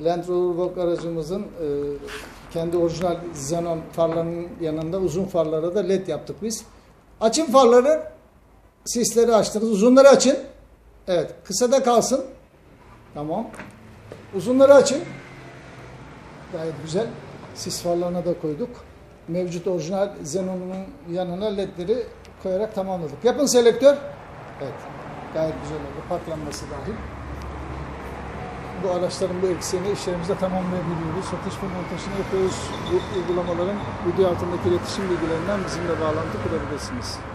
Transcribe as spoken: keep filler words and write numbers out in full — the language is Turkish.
Land Rover Vogue aracımızın e, kendi orijinal xenon farlarının yanında uzun farlara da led yaptık biz. Açın farları, sisleri açtınız. Uzunları açın. Evet, kısada kalsın. Tamam. Uzunları açın. Gayet güzel. Sis farlarına da koyduk. Mevcut orijinal xenonunun yanına ledleri koyarak tamamladık. Yapın selektör. Evet. Gayet güzel oldu. Patlanması dahil. Bu araçların bu eksiğini işlerimizde tamamlayabiliyoruz. Satış ve montajını yapıyoruz. Bu uygulamaların video altındaki iletişim bilgilerinden bizimle bağlantı kurabilirsiniz.